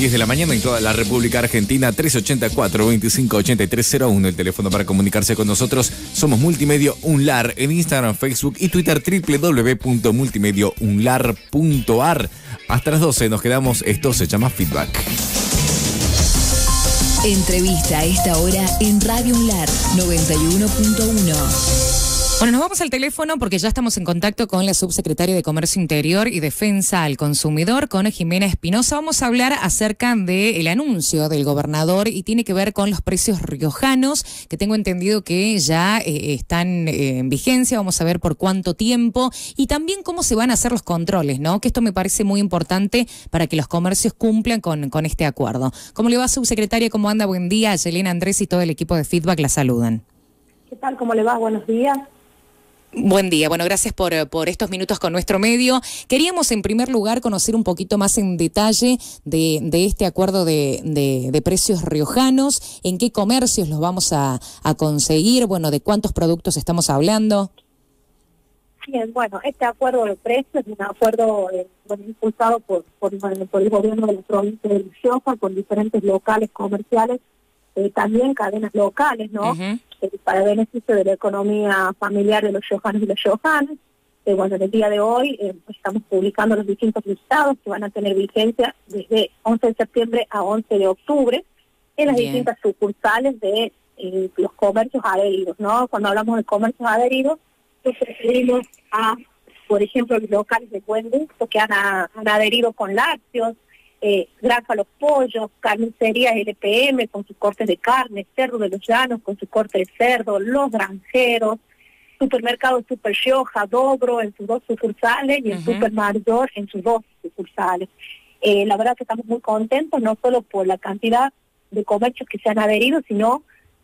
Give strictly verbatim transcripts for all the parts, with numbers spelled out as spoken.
diez de la mañana en toda la República Argentina, tres ochenta y cuatro, veinticinco ochenta y tres cero uno, el teléfono para comunicarse con nosotros. Somos Multimedio UNLaR en Instagram, Facebook y Twitter, doble u doble u doble u punto multimedio unlar punto a r. Hasta las doce nos quedamos, esto se llama Feedback. Entrevista a esta hora en Radio UNLaR noventa y uno punto uno. Bueno, nos vamos al teléfono porque ya estamos en contacto con la Subsecretaria de Comercio Interior y Defensa al Consumidor, con Jimena Espinoza. Vamos a hablar acerca del anuncio del gobernador y tiene que ver con los precios riojanos, que tengo entendido que ya eh, están eh, en vigencia. Vamos a ver por cuánto tiempo y también cómo se van a hacer los controles, ¿no? Que esto me parece muy importante para que los comercios cumplan con, con este acuerdo. ¿Cómo le va, Subsecretaria? ¿Cómo anda? Buen día. Yelena Andrés y todo el equipo de Feedback la saludan. ¿Qué tal? ¿Cómo le va? Buenos días. Buen día. Bueno, gracias por, por estos minutos con nuestro medio. Queríamos, en primer lugar, conocer un poquito más en detalle de, de este acuerdo de, de, de precios riojanos, en qué comercios los vamos a, a conseguir, bueno, de cuántos productos estamos hablando. Bien, bueno, este acuerdo de precios es un acuerdo eh, bueno, impulsado por, por, por el gobierno de la provincia de La Rioja, con diferentes locales comerciales, eh, también cadenas locales, ¿no? Uh-huh. Para beneficio de la economía familiar de los riojanos y los riojanos. Eh, bueno, en el día de hoy eh, estamos publicando los distintos listados que van a tener vigencia desde once de septiembre a once de octubre en las Bien. distintas sucursales de eh, los comercios adheridos, ¿no? Cuando hablamos de comercios adheridos, nos referimos a, por ejemplo, los locales de buen gusto que han, a, han adherido con lácteos, Eh, granja los pollos, carnicerías L P M con sus cortes de carne, Cerro de los Llanos con su corte de cerdo, Los Granjeros, Supermercado Super Rioja, Dobro en sus dos sucursales y el uh-huh. Super Mayor en sus dos sucursales. Eh, la verdad que estamos muy contentos, no solo por la cantidad de comercios que se han adherido, sino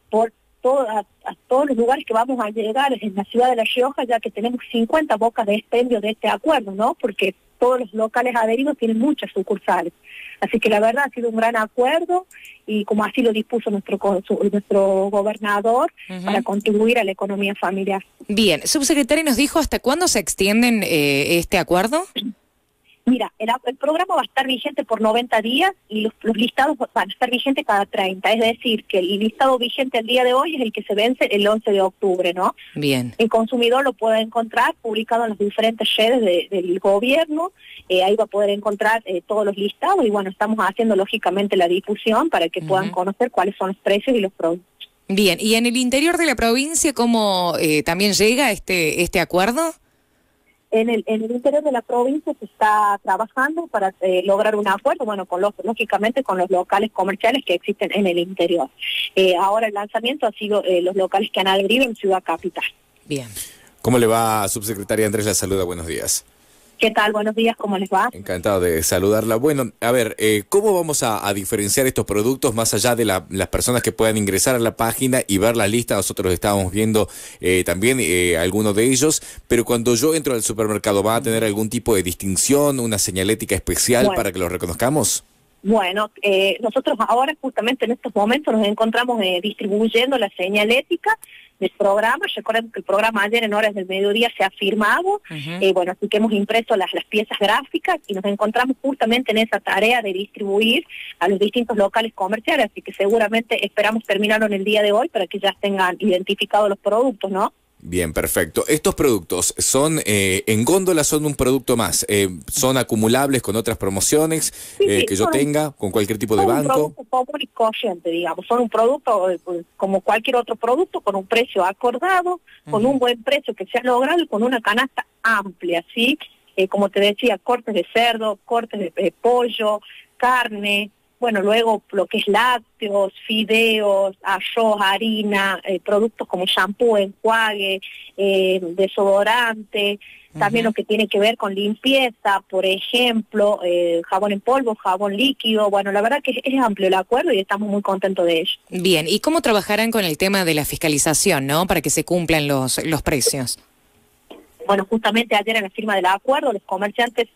por todo, a, a todos los lugares que vamos a llegar en la ciudad de La Rioja, ya que tenemos cincuenta bocas de expendio de este acuerdo, ¿no? Porque todos los locales adheridos tienen muchas sucursales. Así que la verdad ha sido un gran acuerdo y como así lo dispuso nuestro nuestro gobernador uh-huh. para contribuir a la economía familiar. Bien, subsecretaria, nos dijo hasta cuándo se extienden eh, este acuerdo. Mira, el, el programa va a estar vigente por noventa días y los, los listados van a estar vigentes cada treinta, es decir, que el listado vigente el día de hoy es el que se vence el once de octubre, ¿no? Bien. El consumidor lo puede encontrar publicado en las diferentes redes de, del gobierno, eh, ahí va a poder encontrar eh, todos los listados y bueno, estamos haciendo lógicamente la difusión para que uh-huh. puedan conocer cuáles son los precios y los productos. Bien, ¿y en el interior de la provincia cómo eh, también llega este este acuerdo? En el, en el interior de la provincia se está trabajando para eh, lograr un acuerdo, bueno, con los, lógicamente con los locales comerciales que existen en el interior. Eh, ahora el lanzamiento ha sido eh, los locales que han adherido en Ciudad Capital. Bien. ¿Cómo le va, subsecretaria Andrés? La saluda, buenos días. ¿Qué tal? Buenos días, ¿cómo les va? Encantado de saludarla. Bueno, a ver, eh, ¿cómo vamos a, a diferenciar estos productos más allá de la, las personas que puedan ingresar a la página y ver la lista? Nosotros estábamos viendo eh, también eh, algunos de ellos, pero cuando yo entro al supermercado, ¿va a tener algún tipo de distinción, una señalética especial bueno. para que lo reconozcamos? Bueno, eh, nosotros ahora justamente en estos momentos nos encontramos eh, distribuyendo la señalética del programa. Recuerden que el programa ayer en horas del mediodía se ha firmado, uh-huh. eh, bueno, así que hemos impreso las, las piezas gráficas y nos encontramos justamente en esa tarea de distribuir a los distintos locales comerciales, así que seguramente esperamos terminarlo en el día de hoy para que ya tengan identificados los productos, ¿no? Bien, perfecto. ¿Estos productos son eh, en góndola, son un producto más? Eh, ¿Son acumulables con otras promociones sí, eh, que yo tenga, con cualquier tipo de banco? Son un producto común y corriente, digamos. Son un producto eh, como cualquier otro producto, con un precio acordado, uh-huh. con un buen precio que se ha logrado y con una canasta amplia, ¿sí? Eh, como te decía, cortes de cerdo, cortes de, de pollo, carne... Bueno, luego lo que es lácteos, fideos, arroz, harina, eh, productos como shampoo, enjuague, eh, desodorante, uh-huh. también lo que tiene que ver con limpieza, por ejemplo, eh, jabón en polvo, jabón líquido. Bueno, la verdad que es, es amplio el acuerdo y estamos muy contentos de ello. Bien, ¿y cómo trabajarán con el tema de la fiscalización, no? Para que se cumplan los, los precios. Bueno, justamente ayer en la firma del acuerdo, los comerciantes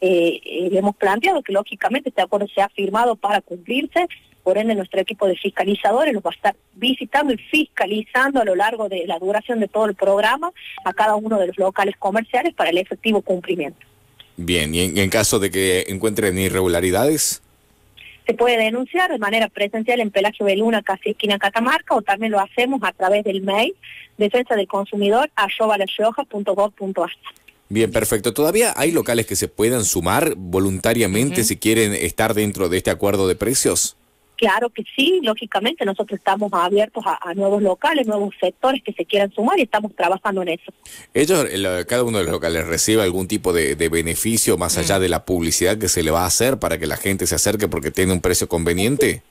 eh, eh, hemos planteado que lógicamente este acuerdo se ha firmado para cumplirse, por ende nuestro equipo de fiscalizadores los va a estar visitando y fiscalizando a lo largo de la duración de todo el programa a cada uno de los locales comerciales para el efectivo cumplimiento. Bien, ¿y en, en caso de que encuentren irregularidades? se puede denunciar de manera presencial en Pelagio Beluna, casi esquina Catamarca, o también lo hacemos a través del mail defensa del consumidor arroba la rioja punto gob punto ar. Bien, perfecto. ¿Todavía hay locales que se puedan sumar voluntariamente, uh-huh, si quieren estar dentro de este acuerdo de precios? Claro que sí, lógicamente nosotros estamos abiertos a, a nuevos locales, nuevos sectores que se quieran sumar y estamos trabajando en eso. ¿Ellos, el, cada uno de los locales recibe algún tipo de, de beneficio más mm. allá de la publicidad que se le va a hacer para que la gente se acerque porque tiene un precio conveniente?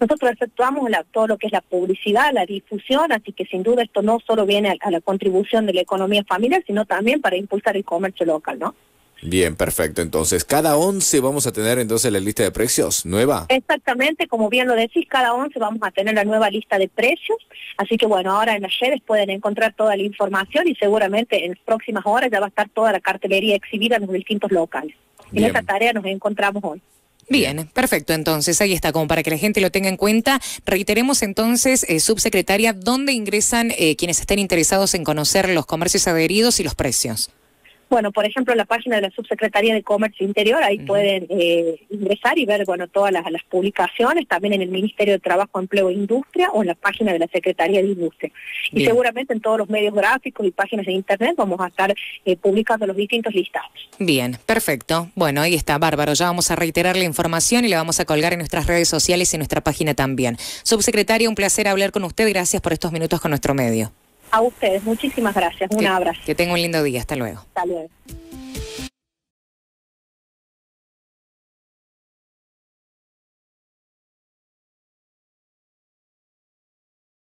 Nosotros efectuamos la, todo lo que es la publicidad, la difusión, así que sin duda esto no solo viene a, a la contribución de la economía familiar, sino también para impulsar el comercio local, ¿no? Bien, perfecto. Entonces, ¿cada once vamos a tener entonces la lista de precios nueva? Exactamente, como bien lo decís, cada once vamos a tener la nueva lista de precios. Así que bueno, ahora en las redes pueden encontrar toda la información y seguramente en las próximas horas ya va a estar toda la cartelería exhibida en los distintos locales. Bien. En esta tarea nos encontramos hoy. Bien, perfecto. Entonces, ahí está, como para que la gente lo tenga en cuenta. Reiteremos entonces, eh, subsecretaria, ¿dónde ingresan eh, quienes estén interesados en conocer los comercios adheridos y los precios? Bueno, por ejemplo, la página de la Subsecretaría de Comercio Interior, ahí uh-huh. pueden eh, ingresar y ver bueno, todas las, las publicaciones, también en el Ministerio de Trabajo, Empleo e Industria o en la página de la Secretaría de Industria. Bien. Y seguramente en todos los medios gráficos y páginas de Internet vamos a estar eh, publicando los distintos listados. Bien, perfecto. Bueno, ahí está, bárbaro. Ya vamos a reiterar la información y la vamos a colgar en nuestras redes sociales y en nuestra página también. Subsecretaria, un placer hablar con usted. Gracias por estos minutos con nuestro medio. A ustedes, muchísimas gracias. Un que, abrazo. Que tenga un lindo día. Hasta luego. Hasta luego.